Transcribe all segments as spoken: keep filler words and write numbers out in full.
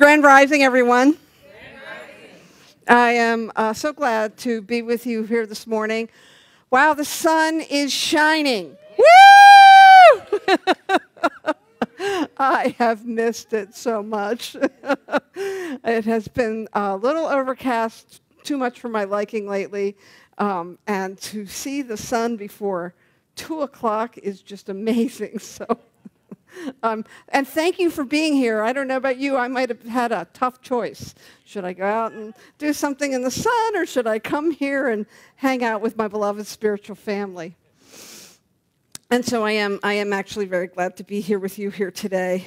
Grand Rising, everyone. Grand Rising. I am uh, so glad to be with you here this morning. Wow, the sun is shining. Woo! I have missed it so much. It has been a little overcast, too much for my liking lately. Um, and to see the sun before two o'clock is just amazing. So. Um, and thank you for being here. I don't know about you. I might have had a tough choice. Should I go out and do something in the sun, or should I come here and hang out with my beloved spiritual family? And so I am, I am actually very glad to be here with you here today.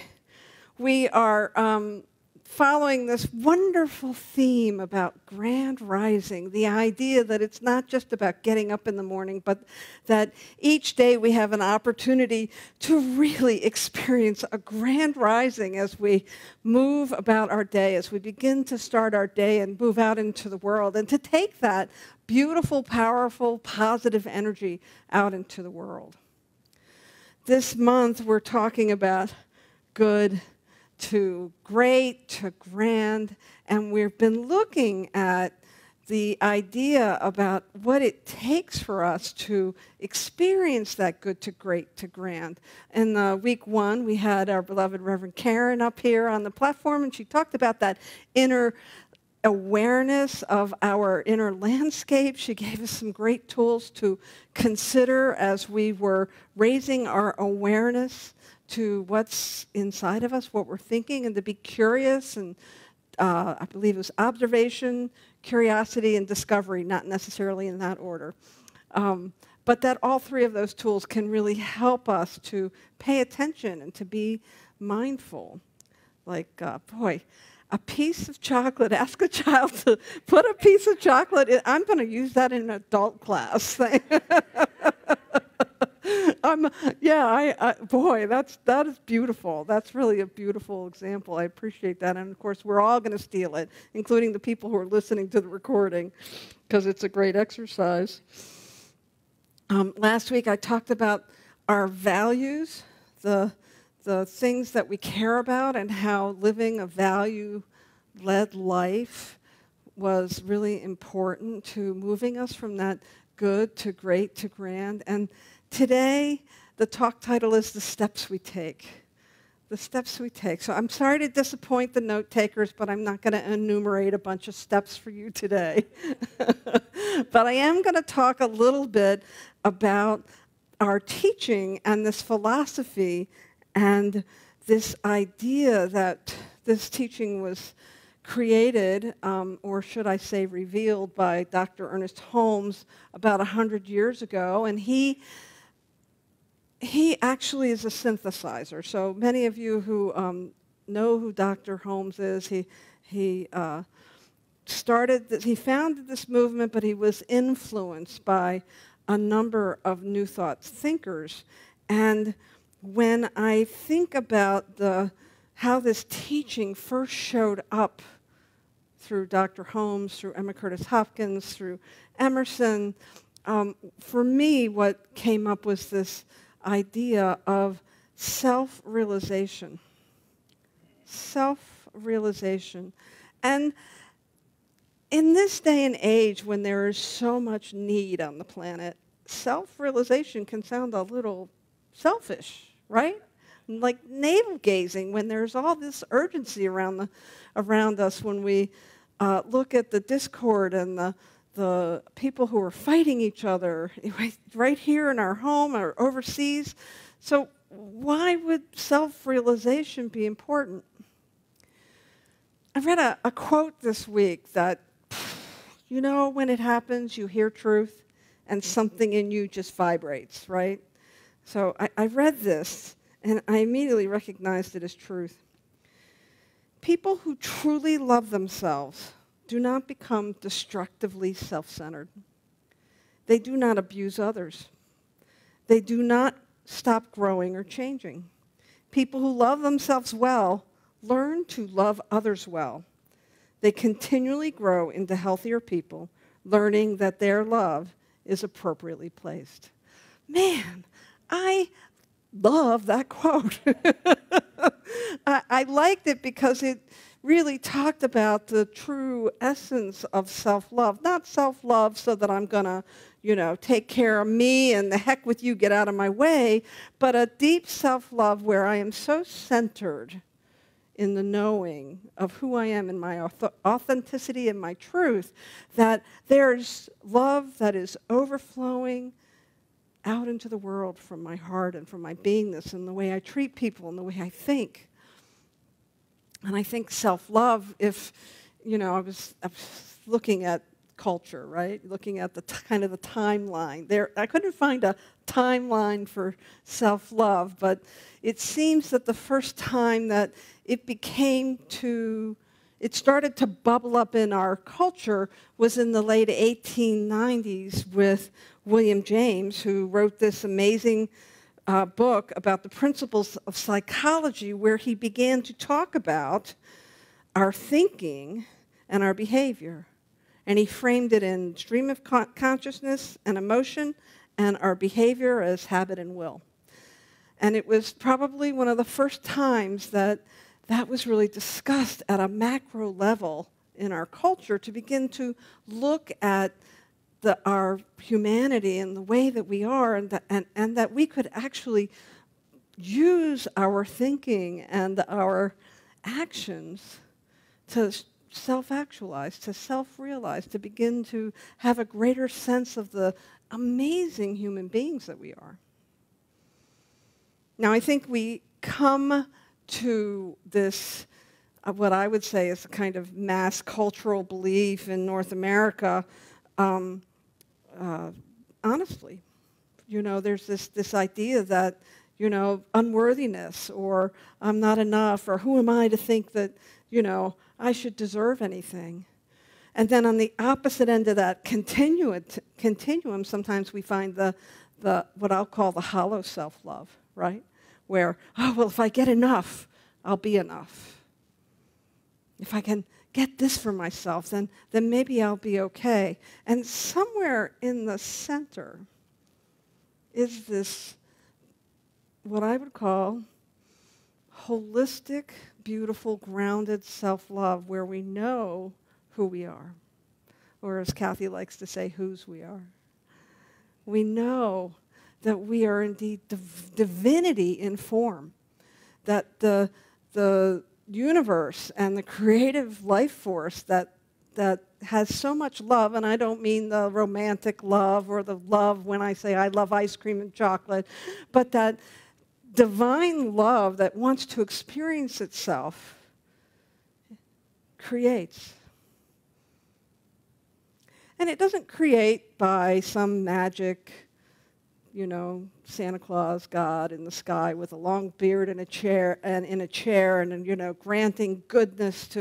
We are um, following this wonderful theme about Grand Rising, the idea that it's not just about getting up in the morning, but that each day we have an opportunity to really experience a grand rising as we move about our day, as we begin to start our day and move out into the world, and to take that beautiful, powerful, positive energy out into the world. This month, we're talking about good to great, to grand, and we've been looking at the idea about what it takes for us to experience that good to great to grand. In uh, week one, we had our beloved Reverend Karen up here on the platform, and she talked about that inner awareness of our inner landscape. She gave us some great tools to consider as we were raising our awareness to what's inside of us, what we're thinking, and to be curious. And uh, I believe it was observation, curiosity, and discovery, not necessarily in that order. Um, but that all three of those tools can really help us to pay attention and to be mindful. Like, uh, boy, a piece of chocolate, ask a child to put a piece of chocolate in. I'm going to use that in an adult class. Um, yeah, I, I, boy, that's, that is beautiful. That's really a beautiful example. I appreciate that. And, of course, we're all going to steal it, including the people who are listening to the recording, because it's a great exercise. Um, last week I talked about our values, the, the things that we care about, and how living a value-led life was really important to moving us from that good to great to grand. And today, the talk title is The Steps We Take. The steps we take. So I'm sorry to disappoint the note takers, but I'm not going to enumerate a bunch of steps for you today. But I am going to talk a little bit about our teaching and this philosophy and this idea that this teaching was created, um, or should I say revealed, by Doctor Ernest Holmes about one hundred years ago. And he He actually is a synthesizer. So many of you who um, know who Doctor Holmes is, he, he uh, started, th he founded this movement, but he was influenced by a number of New Thought thinkers. And when I think about the, how this teaching first showed up through Doctor Holmes, through Emma Curtis Hopkins, through Emerson, um, for me what came up was this idea of self-realization. Self-realization. And in this day and age when there is so much need on the planet, self-realization can sound a little selfish, right? Like navel-gazing when there's all this urgency around, the, around us, when we uh, look at the discord and the the people who are fighting each other right here in our home or overseas. So why would self-realization be important? I read a, a quote this week that, you know, when it happens, you hear truth and something in you just vibrates, right? So I, I read this, and I immediately recognized it as truth. People who truly love themselves do not become destructively self-centered. They do not abuse others. They do not stop growing or changing. People who love themselves well learn to love others well. They continually grow into healthier people, learning that their love is appropriately placed. Man, I love that quote. I, I liked it because it really talked about the true essence of self-love. Not self-love so that I'm going to, you know, take care of me and the heck with you, get out of my way, but a deep self-love where I am so centered in the knowing of who I am and my authenticity and my truth, that there's love that is overflowing out into the world from my heart and from my beingness and the way I treat people and the way I think. And I think self-love, if, you know, I was, I was looking at culture, right? Looking at the t kind of the timeline. There, I couldn't find a timeline for self-love, but it seems that the first time that it became to, it started to bubble up in our culture was in the late eighteen nineties with William James, who wrote this amazing Uh, book about the principles of psychology, where he began to talk about our thinking and our behavior. And he framed it in stream of con consciousness and emotion, and our behavior as habit and will. And it was probably one of the first times that that was really discussed at a macro level in our culture, to begin to look at The, our humanity and the way that we are, and, the, and, and that we could actually use our thinking and our actions to self-actualize, to self-realize, to begin to have a greater sense of the amazing human beings that we are. Now, I think we come to this, uh, what I would say is a kind of mass cultural belief in North America, um, Uh, honestly, you know, there's this, this idea that, you know, unworthiness, or I'm not enough, or who am I to think that, you know, I should deserve anything. And then on the opposite end of that continuum, sometimes we find the, the what I'll call the hollow self-love, right? Where, oh, well, if I get enough, I'll be enough. If I can get this for myself, then, then maybe I'll be okay. And somewhere in the center is this, what I would call, holistic, beautiful, grounded self-love, where we know who we are. Or as Kathy likes to say, whose we are. We know that we are indeed div- divinity in form, that the, the universe and the creative life force that that has so much love, and I don't mean the romantic love or the love when I say I love ice cream and chocolate, but that divine love that wants to experience itself creates. And it doesn't create by some magic, you know, Santa Claus God in the sky with a long beard and a chair and in a chair and, you know, granting goodness to,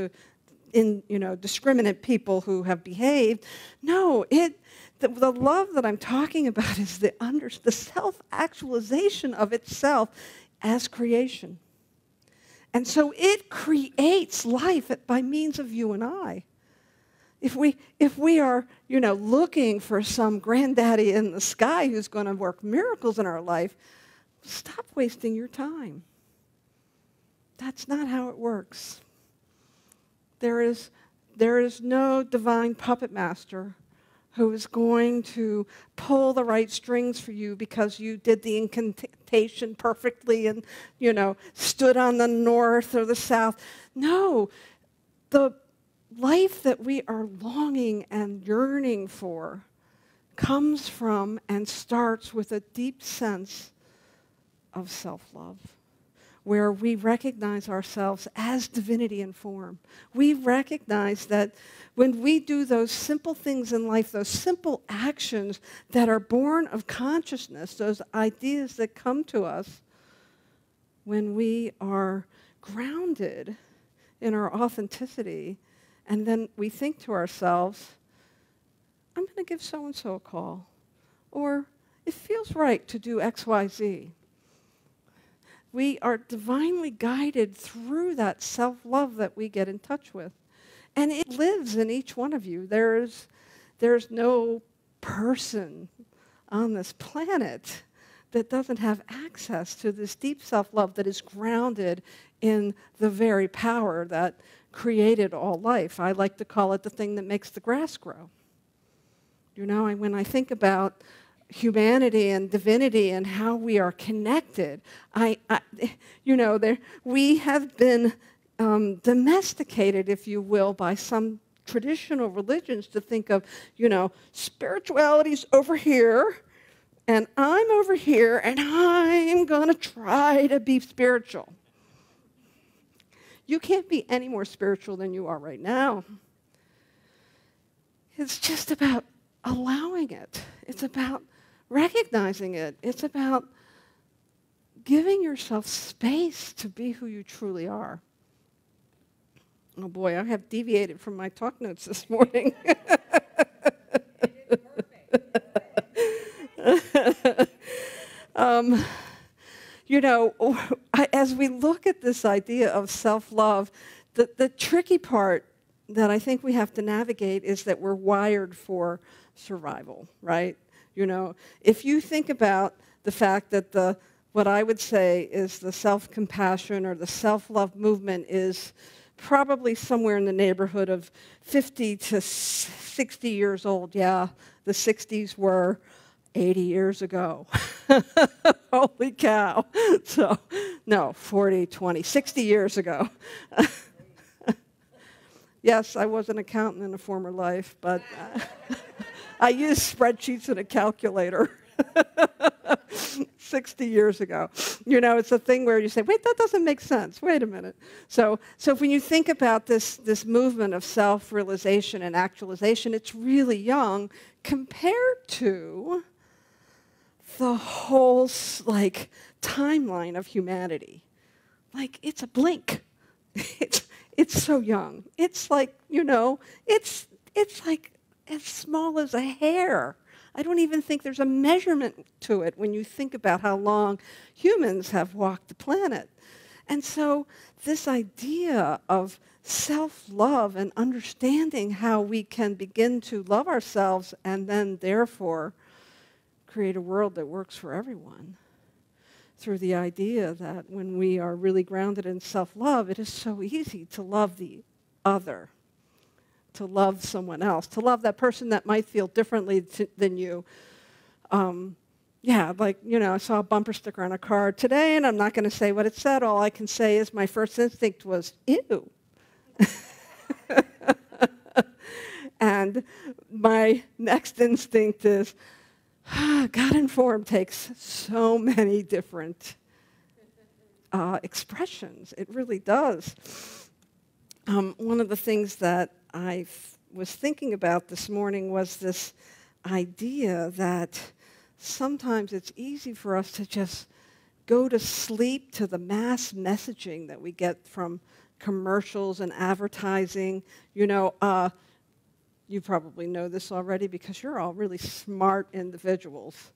in, you know, discriminant people who have behaved. No, it, the, the love that I'm talking about is the under, the self-actualization of itself as creation. And so it creates life by means of you and I. If we, if we are, you know, looking for some granddaddy in the sky who's going to work miracles in our life, stop wasting your time. That's not how it works. There is, there is no divine puppet master who is going to pull the right strings for you because you did the incantation perfectly and, you know, stood on the north or the south. No. The life that we are longing and yearning for comes from and starts with a deep sense of self-love, where we recognize ourselves as divinity in form. We recognize that when we do those simple things in life, those simple actions that are born of consciousness, those ideas that come to us when we are grounded in our authenticity, and then we think to ourselves, I'm going to give so-and-so a call. Or, it feels right to do X, Y, Z. We are divinely guided through that self-love that we get in touch with. And it lives in each one of you. There's, there's no person on this planet that doesn't have access to this deep self-love that is grounded in the very power that created all life. I like to call it the thing that makes the grass grow. You know, and when I think about humanity and divinity and how we are connected, I, I you know, there, we have been um, domesticated, if you will, by some traditional religions to think of, you know, spirituality's over here, and I'm over here, and I'm going to try to be spiritual. You can't be any more spiritual than you are right now. It's just about allowing it. It's about recognizing it. It's about giving yourself space to be who you truly are. Oh, boy, I have deviated from my talk notes this morning. um, you know, as we look at this idea of self-love, the, the tricky part that I think we have to navigate is that we're wired for survival, right? You know, if you think about the fact that the, what I would say is the self-compassion or the self-love movement is probably somewhere in the neighborhood of fifty to sixty years old. Yeah, the sixties were eighty years ago. Holy cow. So, no, forty, twenty, sixty years ago. Yes, I was an accountant in a former life, but uh, I used spreadsheets and a calculator sixty years ago. You know, it's a thing where you say, wait, that doesn't make sense. Wait a minute. So, so when you think about this, this movement of self-realization and actualization, it's really young compared to the whole, like, timeline of humanity. Like, it's a blink. It's, it's so young. It's like, you know, it's, it's like as small as a hair. I don't even think there's a measurement to it when you think about how long humans have walked the planet. And so this idea of self-love and understanding how we can begin to love ourselves and then therefore create a world that works for everyone through the idea that when we are really grounded in self-love, it is so easy to love the other, to love someone else, to love that person that might feel differently to, than you. Um, yeah, like, you know, I saw a bumper sticker on a car today, and I'm not going to say what it said. All I can say is my first instinct was, ew. And my next instinct is, ah, God-informed takes so many different uh, expressions. It really does. Um, one of the things that I was thinking about this morning was this idea that sometimes it's easy for us to just go to sleep to the mass messaging that we get from commercials and advertising. You know, uh, you probably know this already because you're all really smart individuals,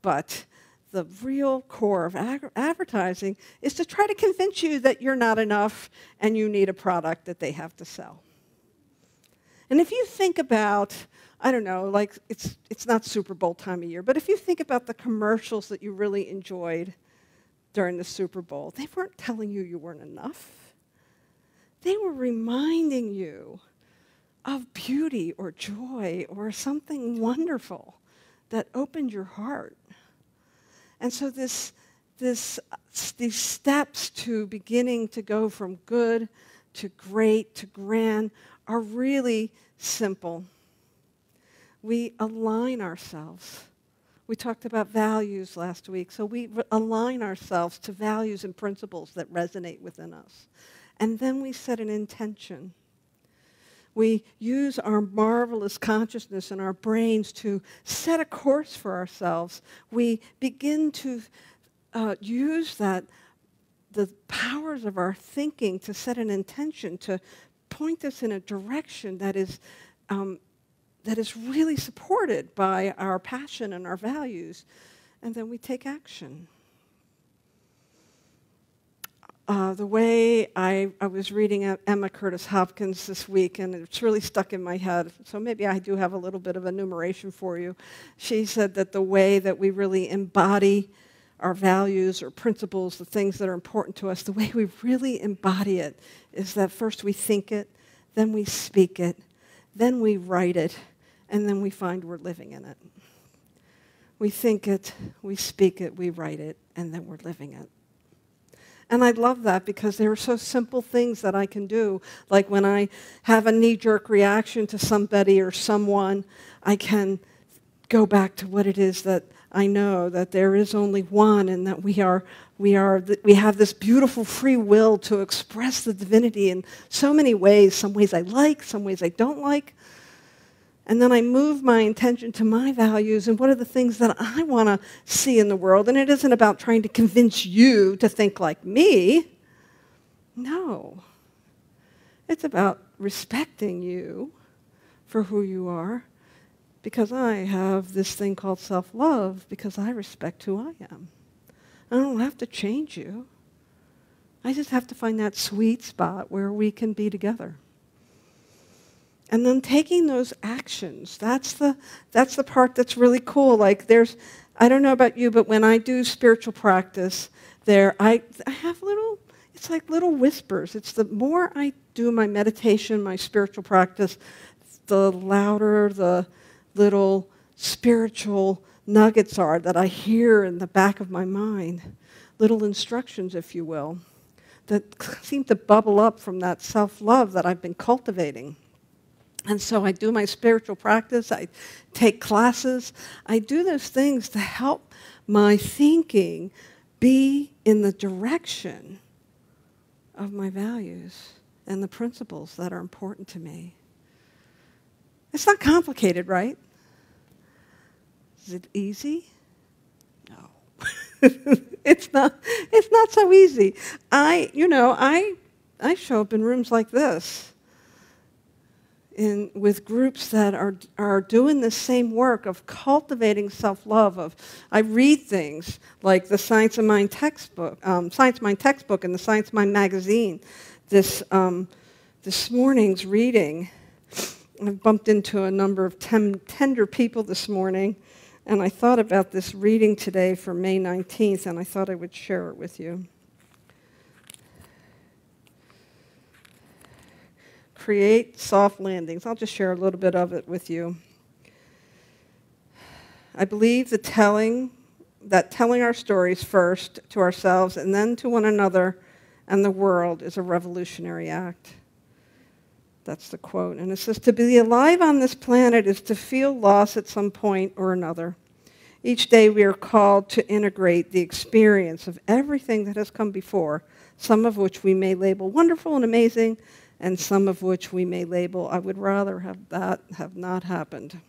but the real core of advertising is to try to convince you that you're not enough and you need a product that they have to sell. And if you think about, I don't know, like it's, it's not Super Bowl time of year, but if you think about the commercials that you really enjoyed during the Super Bowl, they weren't telling you you weren't enough. They were reminding you of beauty or joy or something wonderful that opened your heart. And so this, this, these steps to beginning to go from good to great to grand are really simple. We align ourselves. We talked about values last week, so we align ourselves to values and principles that resonate within us. And then we set an intention. We use our marvelous consciousness and our brains to set a course for ourselves. We begin to uh, use that, the powers of our thinking to set an intention, to point us in a direction that is, um, that is really supported by our passion and our values, and then we take action. Uh, the way I, I was reading Emma Curtis Hopkins this week, and it's really stuck in my head, so maybe I do have a little bit of enumeration for you. She said that the way that we really embody our values or principles, the things that are important to us, the way we really embody it is that first we think it, then we speak it, then we write it, and then we find we're living in it. We think it, we speak it, we write it, and then we're living it. And I love that because there are so simple things that I can do. Like when I have a knee-jerk reaction to somebody or someone, I can go back to what it is that I know, that there is only one, and that we are, we are, we have this beautiful free will to express the divinity in so many ways. Some ways I like, some ways I don't like. And then I move my intention to my values and what are the things that I want to see in the world. And it isn't about trying to convince you to think like me. No. It's about respecting you for who you are, because I have this thing called self-love because I respect who I am. I don't have to change you. I just have to find that sweet spot where we can be together. And then taking those actions, that's the, that's the part that's really cool. Like there's, I don't know about you, but when I do spiritual practice there, I, I have little, it's like little whispers. It's the more I do my meditation, my spiritual practice, the louder the little spiritual nuggets are that I hear in the back of my mind, little instructions, if you will, that seem to bubble up from that self-love that I've been cultivating. And so I do my spiritual practice, I take classes, I do those things to help my thinking be in the direction of my values and the principles that are important to me. It's not complicated, right? Is it easy? No. It's not, it's not so easy. I, you know, I, I show up in rooms like this. In, with groups that are, are doing the same work of cultivating self-love. Of I read things like the Science of Mind textbook, um, Science of Mind textbook and the Science of Mind magazine. This, um, this morning's reading, I've bumped into a number of ten, tender people this morning, and I thought about this reading today for May nineteenth, and I thought I would share it with you. Create soft landings. I'll just share a little bit of it with you. I believe the telling, that telling our stories first to ourselves and then to one another and the world is a revolutionary act. That's the quote. And it says, to be alive on this planet is to feel loss at some point or another. Each day we are called to integrate the experience of everything that has come before, some of which we may label wonderful and amazing, and some of which we may label, I would rather have that have not happened.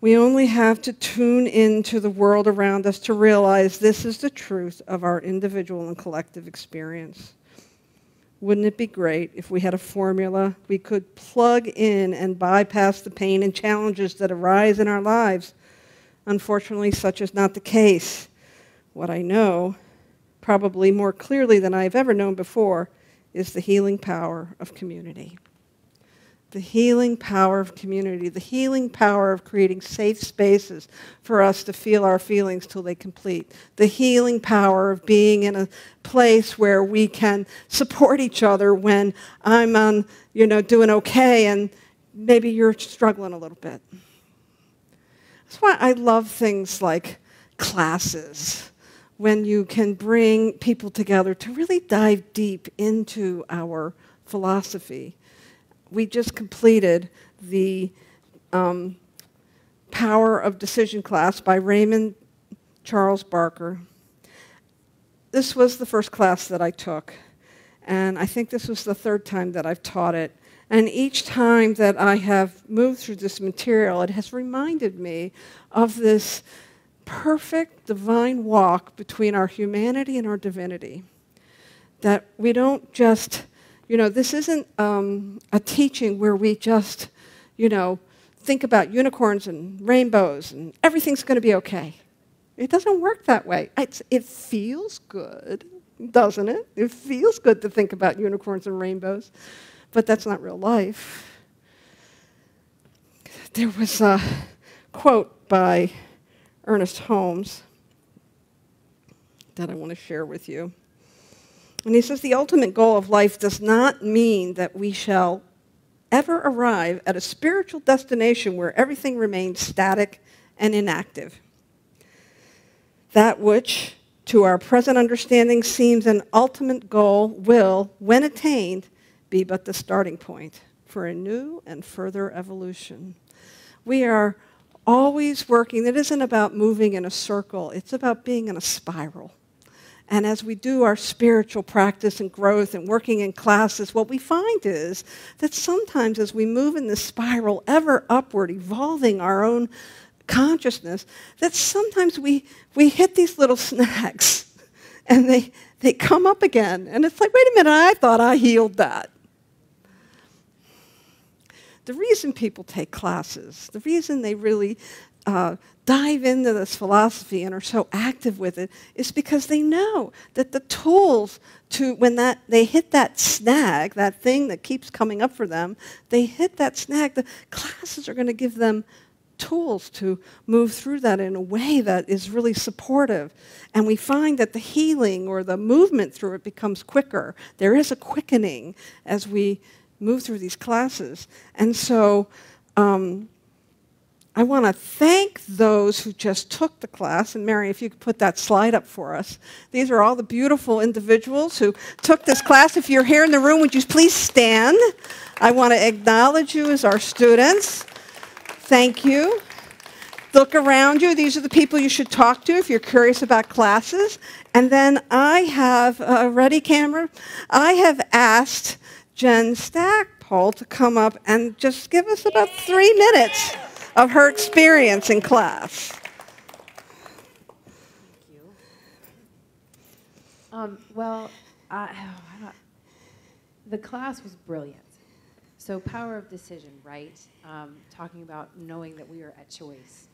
We only have to tune into the world around us to realize this is the truth of our individual and collective experience. Wouldn't it be great if we had a formula we could plug in and bypass the pain and challenges that arise in our lives? Unfortunately, such is not the case. What I know, probably more clearly than I've ever known before, is the healing power of community. The healing power of community, the healing power of creating safe spaces for us to feel our feelings till they complete. The healing power of being in a place where we can support each other when I'm on, you know, doing okay and maybe you're struggling a little bit. That's why I love things like classes, when you can bring people together to really dive deep into our philosophy. We just completed the um, Power of Decision class by Raymond Charles Barker. This was the first class that I took, and I think this was the third time that I've taught it. And each time that I have moved through this material, it has reminded me of this perfect divine walk between our humanity and our divinity. That we don't just, you know, this isn't um, a teaching where we just, you know, think about unicorns and rainbows and everything's going to be okay. It doesn't work that way. It's, it feels good, doesn't it? It feels good to think about unicorns and rainbows, but that's not real life. There was a quote by Ernest Holmes that I want to share with you. And he says, the ultimate goal of life does not mean that we shall ever arrive at a spiritual destination where everything remains static and inactive. That which, to our present understanding, seems an ultimate goal will, when attained, be but the starting point for a new and further evolution. We are always working. It isn't about moving in a circle. It's about being in a spiral. And as we do our spiritual practice and growth and working in classes, what we find is that sometimes as we move in this spiral ever upward, evolving our own consciousness, that sometimes we, we hit these little snags and they, they come up again. And it's like, wait a minute, I thought I healed that. The reason people take classes, the reason they really uh, dive into this philosophy and are so active with it is because they know that the tools to, when that, they hit that snag, that thing that keeps coming up for them, they hit that snag, the classes are going to give them tools to move through that in a way that is really supportive. And we find that the healing or the movement through it becomes quicker. There is a quickening as we move through these classes. And so um, I want to thank those who just took the class. And Mary, if you could put that slide up for us. These are all the beautiful individuals who took this class. If you're here in the room, would you please stand? I want to acknowledge you as our students. Thank you. Look around you. These are the people you should talk to if you're curious about classes. And then I have a ready camera. I have asked Jen Stackpole to come up and just give us about three minutes of her experience in class. Thank you. Um, well, I, oh, I the class was brilliant. So Power of Decision, right? Um, talking about knowing that we are at choice.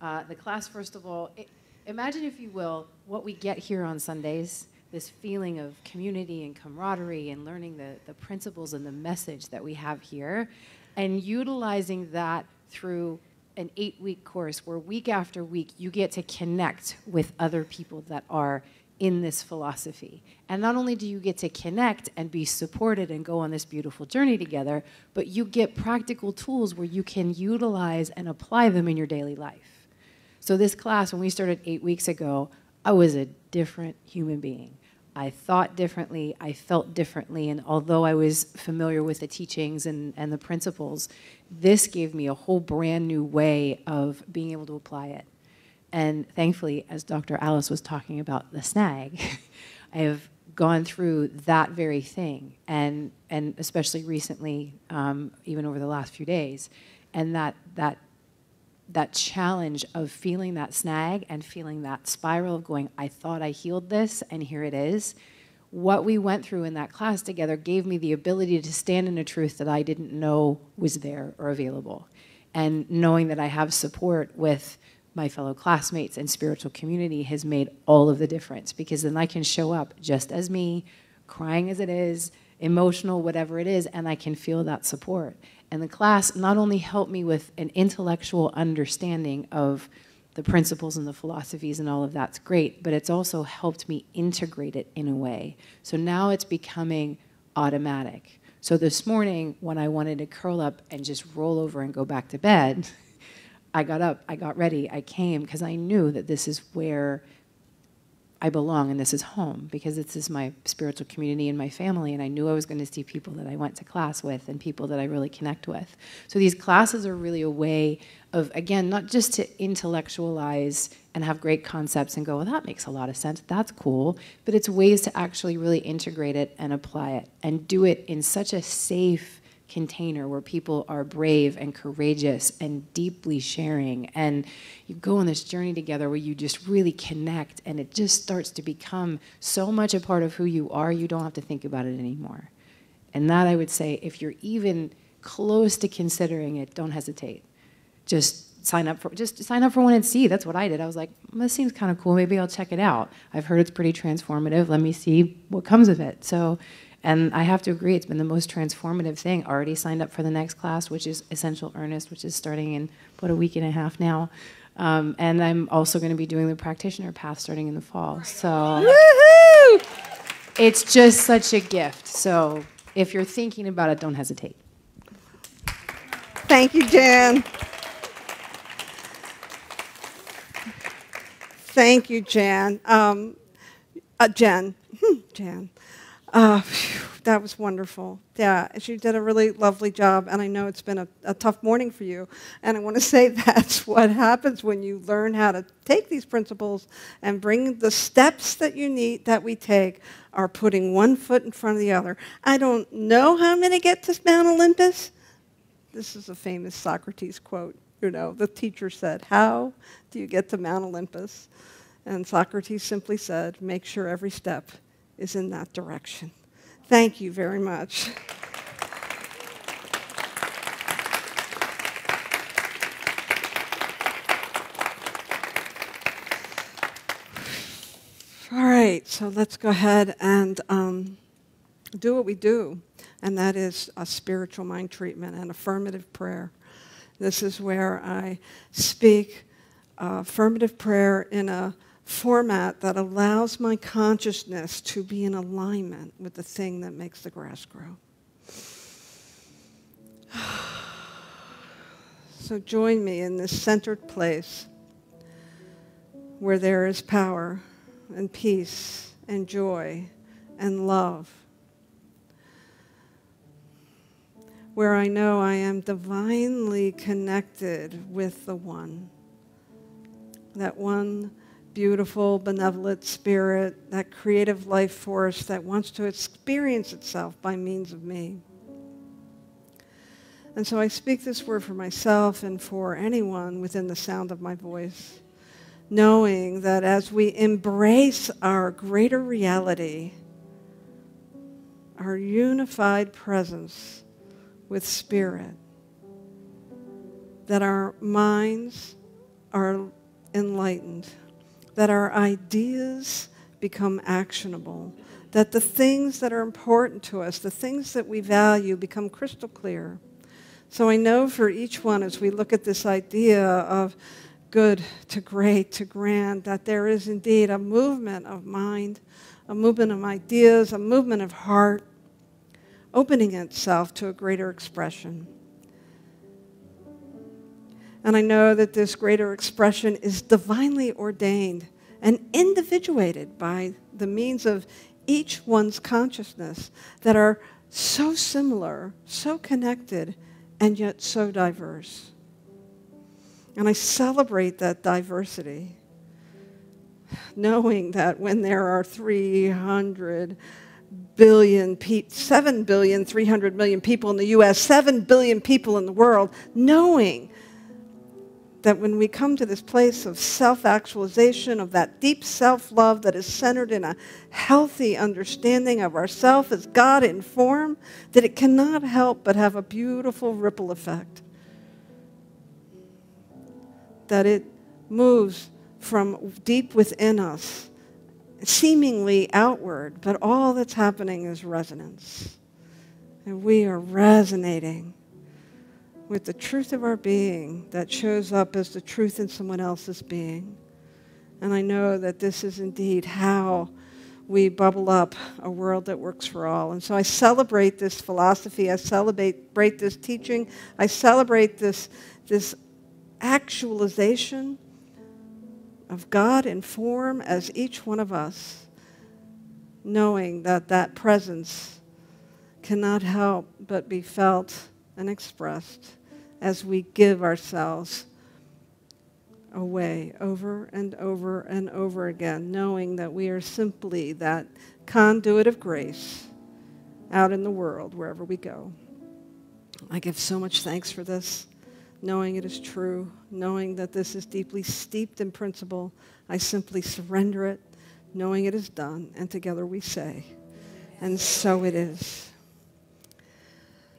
Uh, the class, first of all, it, imagine, if you will, what we get here on Sundays. This feeling of community and camaraderie and learning the, the principles and the message that we have here and utilizing that through an eight-week course where week after week you get to connect with other people that are in this philosophy. And not only do you get to connect and be supported and go on this beautiful journey together, but you get practical tools where you can utilize and apply them in your daily life. So this class, when we started eight weeks ago, I was a different human being. I thought differently, I felt differently, and although I was familiar with the teachings and, and the principles, this gave me a whole brand new way of being able to apply it. And thankfully, as Doctor Alice was talking about the snag, I have gone through that very thing, and, and especially recently, um, even over the last few days, and that, that that challenge of feeling that snag and feeling that spiral of going, I thought I healed this, and here it is. What we went through in that class together gave me the ability to stand in a truth that I didn't know was there or available. And knowing that I have support with my fellow classmates and spiritual community has made all of the difference, because then I can show up just as me, crying as it is, emotional, whatever it is, and I can feel that support. And the class not only helped me with an intellectual understanding of the principles and the philosophies and all of that's great, but it's also helped me integrate it in a way. So now it's becoming automatic. So this morning, when I wanted to curl up and just roll over and go back to bed, I got up, I got ready, I came, because I knew that this is where I belong and this is home, because this is my spiritual community and my family, and I knew I was going to see people that I went to class with and people that I really connect with. So these classes are really a way of, again, not just to intellectualize and have great concepts and go, well, that makes a lot of sense, that's cool, but it's ways to actually really integrate it and apply it and do it in such a safe container where people are brave and courageous and deeply sharing, and you go on this journey together where you just really connect, and it just starts to become so much a part of who you are, you don't have to think about it anymore. And that, I would say, if you're even close to considering it, don't hesitate. Just sign up for just sign up for one and see. That's what I did. I was like, this seems kind of cool, maybe I'll check it out. I've heard it's pretty transformative, let me see what comes of it. So and I have to agree, it's been the most transformative thing. Already signed up for the next class, which is Essential Earnest, which is starting in about a week and a half now. Um, and I'm also going to be doing the Practitioner Path starting in the fall. So woohoo! It's just such a gift. So if you're thinking about it, don't hesitate. Thank you, Jen. Thank you, Jen. Um, uh, Jen. Jen. Uh, phew, that was wonderful. Yeah, she did a really lovely job, and I know it's been a, a tough morning for you. And I want to say that's what happens when you learn how to take these principles and bring the steps that you need that we take are putting one foot in front of the other. I don't know how I'm going to get to Mount Olympus. This is a famous Socrates quote. You know, the teacher said, "How do you get to Mount Olympus?" And Socrates simply said, "Make sure every step is in that direction." Thank you very much. All right, so let's go ahead and um, do what we do, and that is a spiritual mind treatment and affirmative prayer. This is where I speak uh, affirmative prayer in a format that allows my consciousness to be in alignment with the thing that makes the grass grow. So join me in this centered place where there is power and peace and joy and love, where I know I am divinely connected with the One, that one beautiful, benevolent spirit, that creative life force that wants to experience itself by means of me. And so I speak this word for myself and for anyone within the sound of my voice, knowing that as we embrace our greater reality, our unified presence with spirit, that our minds are enlightened, that our ideas become actionable, that the things that are important to us, the things that we value, become crystal clear. So I know for each one, as we look at this idea of good to great to grand, that there is indeed a movement of mind, a movement of ideas, a movement of heart, opening itself to a greater expression. And I know that this greater expression is divinely ordained and individuated by the means of each one's consciousness that are so similar, so connected, and yet so diverse. And I celebrate that diversity, knowing that when there are three hundred billion people, seven billion, three hundred million people in the U S, seven billion people in the world, knowing that when we come to this place of self-actualization, of that deep self-love that is centered in a healthy understanding of ourself as God in form, that it cannot help but have a beautiful ripple effect. That it moves from deep within us, seemingly outward, but all that's happening is resonance. And we are resonating with the truth of our being that shows up as the truth in someone else's being. And I know that this is indeed how we bubble up a world that works for all. And so I celebrate this philosophy, I celebrate this teaching, I celebrate this, this actualization of God in form as each one of us, knowing that that presence cannot help but be felt and expressed as we give ourselves away over and over and over again, knowing that we are simply that conduit of grace out in the world wherever we go. I give so much thanks for this, knowing it is true, knowing that this is deeply steeped in principle. I simply surrender it, knowing it is done, and together we say, and so it is.